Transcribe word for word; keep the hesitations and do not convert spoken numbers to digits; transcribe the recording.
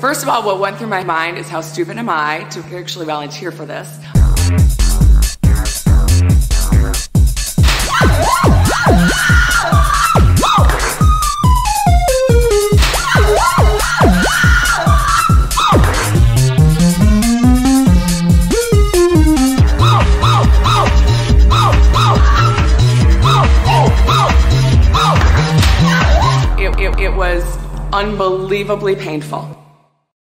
First of all, what went through my mind is how stupid am I to actually volunteer for this. It was unbelievably painful.